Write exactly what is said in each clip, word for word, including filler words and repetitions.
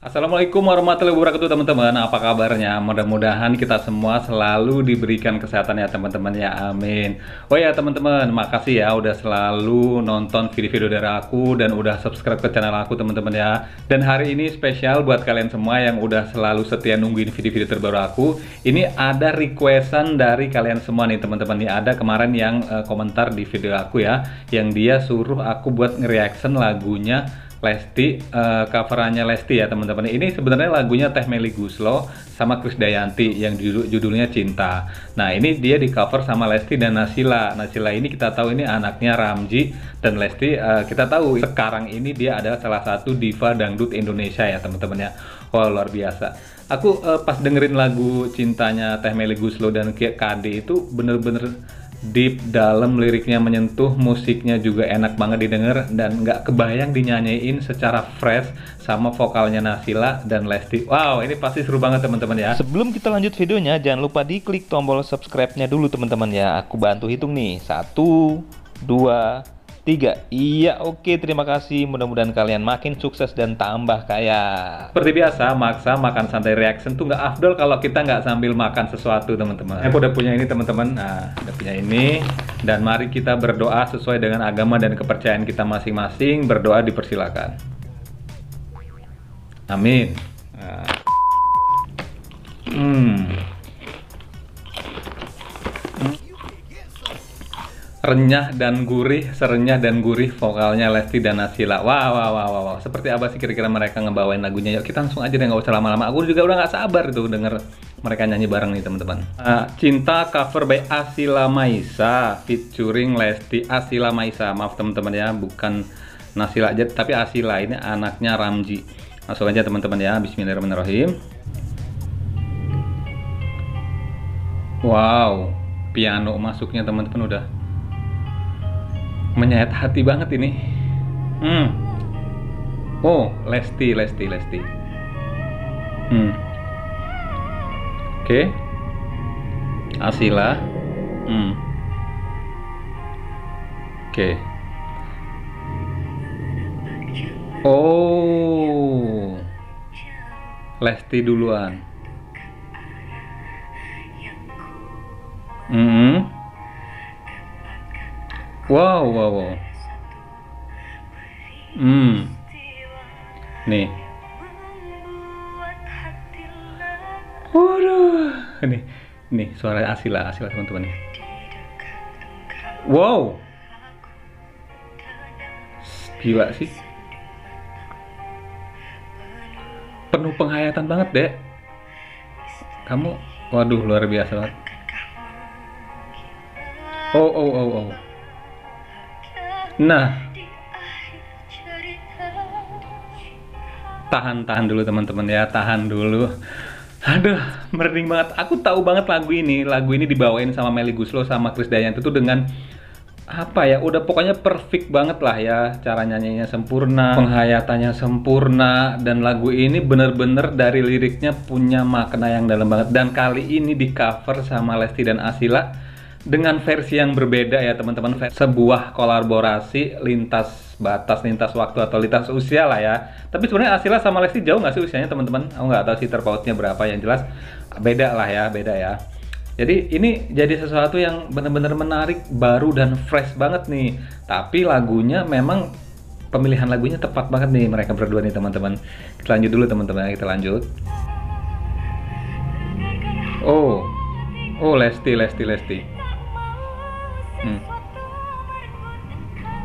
Assalamualaikum warahmatullahi wabarakatuh teman-teman. Apa kabarnya? Mudah-mudahan kita semua selalu diberikan kesehatan ya teman-teman ya. Amin. Oh ya teman-teman, makasih ya udah selalu nonton video-video dari aku dan udah subscribe ke channel aku teman-teman ya. Dan hari ini spesial buat kalian semua yang udah selalu setia nungguin video-video terbaru aku. Ini ada requestan dari kalian semua nih teman-teman ya. Ada kemarin yang uh, komentar di video aku ya, yang dia suruh aku buat nge-reaction lagunya Lesti, uh, coverannya Lesti ya teman-teman. Ini sebenarnya lagunya Teh Melly Goeslaw sama Krisdayanti yang judul, judulnya Cinta. Nah ini dia di cover sama Lesti dan Nasila. Nasila ini kita tahu ini anaknya Ramji, dan Lesti uh, kita tahu sekarang ini dia adalah salah satu diva dangdut Indonesia ya teman-teman ya. Wah, luar biasa. Aku uh, pas dengerin lagu Cintanya Teh Melly Goeslaw dan K D itu bener-bener deep, dalam liriknya menyentuh, musiknya juga enak banget didengar dan nggak kebayang dinyanyiin secara fresh sama vokalnya Nasila dan Lesti. Wow, ini pasti seru banget teman-teman ya. Sebelum kita lanjut videonya, jangan lupa diklik tombol subscribe-nya dulu teman-teman ya. Aku bantu hitung nih, satu, dua, tiga. Iya, oke, terima kasih. Mudah-mudahan kalian makin sukses dan tambah kaya. Seperti biasa, maksa makan santai reaction tuh nggak afdol kalau kita nggak sambil makan sesuatu teman-teman. Aku udah punya ini teman-teman. Nah, udah punya ini. Dan mari kita berdoa sesuai dengan agama dan kepercayaan kita masing-masing. Berdoa dipersilakan. Amin. Nah. Hmm. Renyah dan gurih, serenyah dan gurih vokalnya Lesti dan Nasila. Wow, wow, wow, wow. Seperti apa sih kira-kira mereka ngebawain lagunya? Yuk kita langsung aja deh, nggak usah lama-lama. Aku juga udah nggak sabar tuh denger mereka nyanyi bareng nih teman-teman. Uh, Cinta cover by Asila Maisa featuring Lesti. Asila Maisa, maaf teman-teman ya, bukan Nasila aja, tapi Asila ini anaknya Ramji. Langsung aja teman-teman ya. Bismillahirrahmanirrahim. Wow, piano masuknya teman-teman udah menyayat hati banget ini. hmm. Oh, Lesti, Lesti, Lesti. hmm. Oke, okay. Asila. hmm. Oke, okay. Oh, Lesti duluan. hmm. Wow, wow, wow. Hmm. Nih. Waduh. Nih, nih suara Asila, Asila teman-teman nih. Wow. Gila sih. Penuh penghayatan banget, Dek. Kamu, waduh, luar biasa banget. Oh, oh, oh, oh. Nah, tahan-tahan dulu teman-teman ya, tahan dulu. Aduh, merinding banget. Aku tahu banget lagu ini. Lagu ini dibawain sama Melly Goeslaw sama Krisdayanti itu dengan apa ya? Udah pokoknya perfect banget lah ya. Cara nyanyinya sempurna, penghayatannya sempurna, dan lagu ini bener-bener dari liriknya punya makna yang dalam banget. Dan kali ini di cover sama Lesti dan Asila dengan versi yang berbeda ya teman-teman. Sebuah kolaborasi lintas batas, lintas waktu, atau lintas usia lah ya. Tapi sebenarnya Asila sama Lesti jauh nggak sih usianya teman-teman? Aku nggak tahu sih terpautnya berapa, yang jelas beda lah ya, beda ya. Jadi ini jadi sesuatu yang benar-benar menarik, baru, dan fresh banget nih. Tapi lagunya memang, pemilihan lagunya tepat banget nih mereka berdua nih teman-teman. Kita lanjut dulu teman-teman, kita lanjut. Oh, oh, Lesti, Lesti, Lesti. Hmm.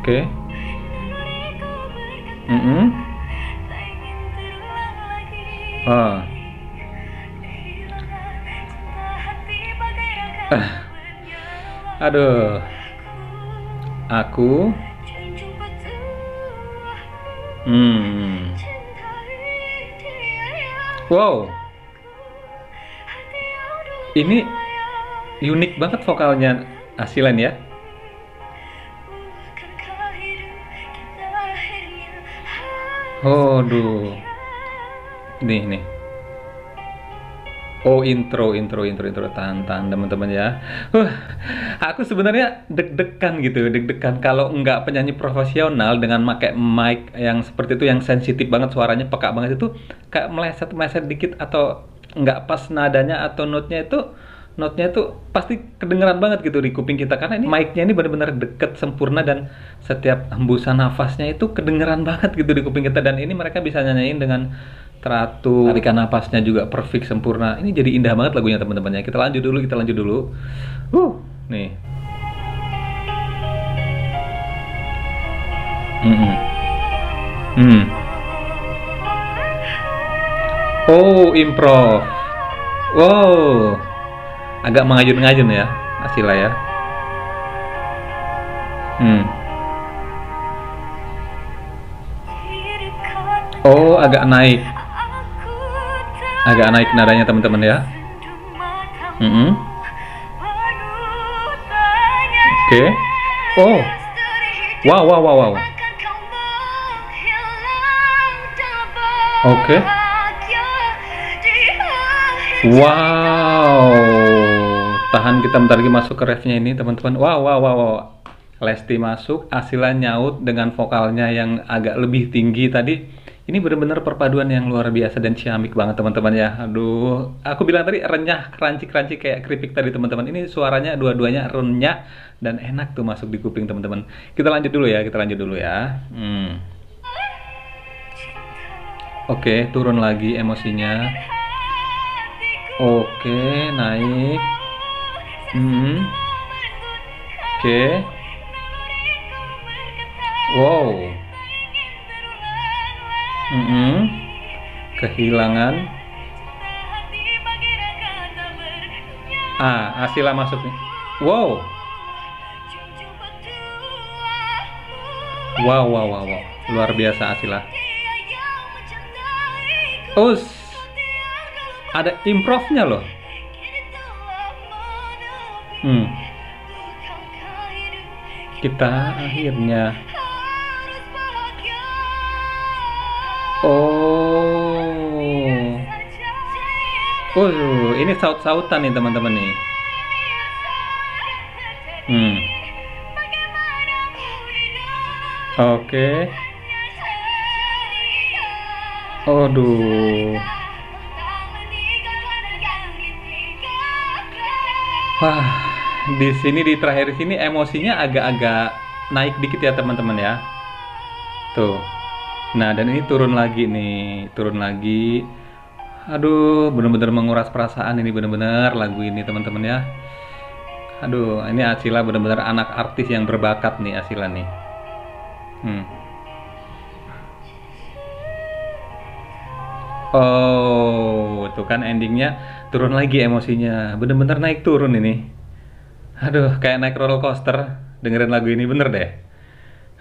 Oke, okay. mm -hmm. ah. ah. Aduh, aku hmm. wow, ini unik banget vokalnya Asilan ya. Aduh, nih nih. Oh, intro, intro, intro, intro, tahan, tahan teman-teman ya. Huh, aku sebenarnya deg-degan gitu, deg-degan kalau nggak penyanyi profesional dengan pakai mic yang seperti itu, yang sensitif banget suaranya, peka banget itu, kayak meleset-meleset dikit atau nggak pas nadanya atau note-nya itu, note-nya itu pasti kedengeran banget gitu di kuping kita, karena ini mic-nya ini benar-benar deket sempurna dan setiap hembusan nafasnya itu kedengeran banget gitu di kuping kita, dan ini mereka bisa nyanyain dengan teratur, tarikan napasnya juga perfect sempurna. Ini jadi indah banget lagunya teman-temannya. Kita lanjut dulu, kita lanjut dulu. Uh, nih. Mm-mm. Mm. Oh, improv. Wow. Agak mengajun-ngajun ya, Asila ya. Hmm. Oh, agak naik, agak naik nadanya teman-teman ya. Mm-hmm. Oke. Okay. Oh, wow, wow, wow, wow. Oke. Okay. Wow. Tahan, kita bentar lagi masuk ke refnya ini teman-teman. Wow, wow, wow, wow. Lesti masuk, Asila nyaut dengan vokalnya yang agak lebih tinggi tadi. Ini benar-benar perpaduan yang luar biasa dan ciamik banget teman-teman ya. Aduh, aku bilang tadi renyah, crunchy-crunchy kayak keripik tadi teman-teman. Ini suaranya dua-duanya renyah dan enak tuh masuk di kuping teman-teman. Kita lanjut dulu ya, kita lanjut dulu ya. Hmm. Oke, okay, turun lagi emosinya. Oke, okay, naik. Hmm. Oke. Okay. Wow. Mm-hmm. Kehilangan. Ah, Asila masuk nih. Wow. Wow, wow, wow, wow. Luar biasa Asila. Us. Ada improvnya loh. Hmm. Kita akhirnya. Oh, uh, ini saut-sautan nih teman-teman nih. Hmm. Oke. Okay. Aduh. Wah, di sini di terakhir sini emosinya agak-agak naik dikit ya teman-teman ya. Tuh. Nah, dan ini turun lagi nih, turun lagi. Aduh, bener-bener menguras perasaan ini, bener-bener lagu ini teman-teman ya. Aduh, ini Asila bener-bener anak artis yang berbakat nih Asila nih. Hmm. Oh, tuh kan endingnya turun lagi emosinya, bener-bener naik turun ini. Aduh, kayak naik roller coaster dengerin lagu ini, bener deh.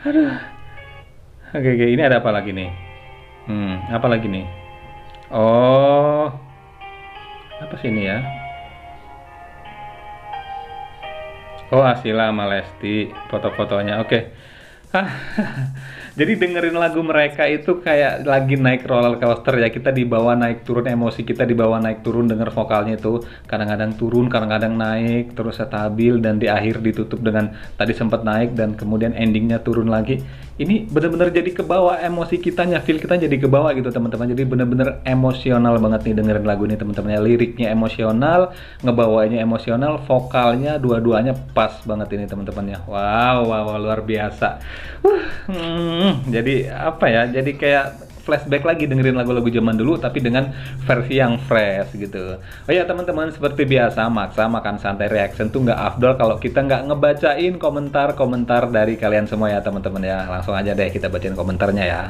Aduh. Oke, oke, ini ada apa lagi nih? Hmm, apa lagi nih? Oh, apa sih ini ya? Oh, Asila sama Lesti foto-fotonya. Oke. Ah, jadi dengerin lagu mereka itu kayak lagi naik roller coaster ya. Kita dibawa naik turun, emosi kita dibawa naik turun, denger vokalnya itu kadang-kadang turun, kadang-kadang naik, terus stabil, dan di akhir ditutup dengan tadi sempat naik dan kemudian endingnya turun lagi. Ini bener-bener jadi kebawa emosi kitanya, feel kita jadi kebawa gitu teman-teman. Jadi bener-bener emosional banget nih dengerin lagu ini teman-teman ya. Liriknya emosional, ngebawanya emosional, vokalnya dua-duanya pas banget ini teman-teman ya. Wow, wow, wow, luar biasa. Uh, hmm, jadi apa ya, jadi kayak flashback lagi dengerin lagu-lagu zaman dulu tapi dengan versi yang fresh gitu. Oh ya teman-teman, seperti biasa Maksa Makan Santai Reaction tuh nggak afdol kalau kita nggak ngebacain komentar-komentar dari kalian semua ya teman-teman ya. Langsung aja deh kita bacain komentarnya ya.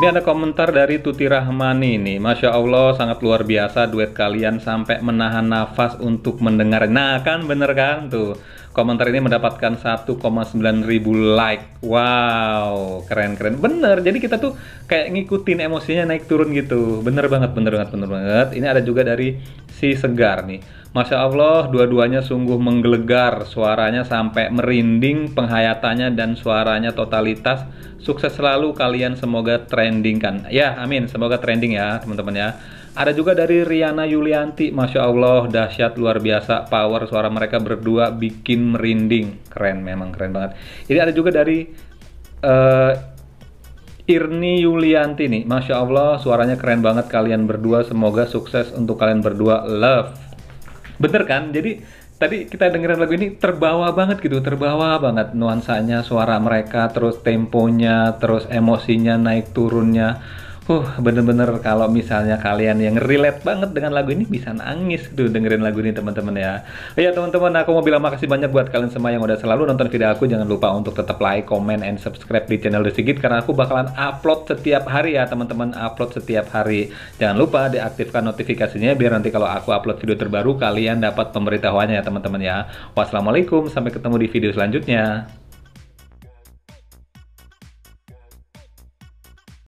Ini ada komentar dari Tuti Rahmani nih. Masya Allah, sangat luar biasa duet kalian sampai menahan nafas untuk mendengar. Nah kan, bener kan tuh. Komentar ini mendapatkan satu koma sembilan ribu like. Wow, keren-keren. Bener, jadi kita tuh kayak ngikutin emosinya naik turun gitu. Bener banget, bener banget, bener banget. Ini ada juga dari si Segar nih. Masya Allah, dua-duanya sungguh menggelegar, suaranya sampai merinding, penghayatannya dan suaranya totalitas. Sukses selalu kalian, semoga trending kan. Ya, amin, semoga trending ya teman-teman ya. Ada juga dari Riana Yulianti, Masya Allah, dahsyat, luar biasa, power suara mereka berdua bikin merinding. Keren, memang keren banget. Ini ada juga dari uh, Irni Yulianti nih, Masya Allah, suaranya keren banget kalian berdua, semoga sukses untuk kalian berdua, love. Bener kan? Jadi tadi kita dengerin lagu ini terbawa banget gitu, terbawa banget nuansanya, suara mereka, terus temponya, terus emosinya naik turunnya. Huh, bener-bener kalau misalnya kalian yang relate banget dengan lagu ini bisa nangis tuh dengerin lagu ini teman-teman ya. Oh ya teman-teman, aku mau bilang makasih banyak buat kalian semua yang udah selalu nonton video aku. Jangan lupa untuk tetap like, comment, and subscribe di channel Desigit, karena aku bakalan upload setiap hari ya teman-teman, upload setiap hari. Jangan lupa diaktifkan notifikasinya biar nanti kalau aku upload video terbaru kalian dapat pemberitahuannya ya teman-teman ya. Wassalamualaikum, sampai ketemu di video selanjutnya.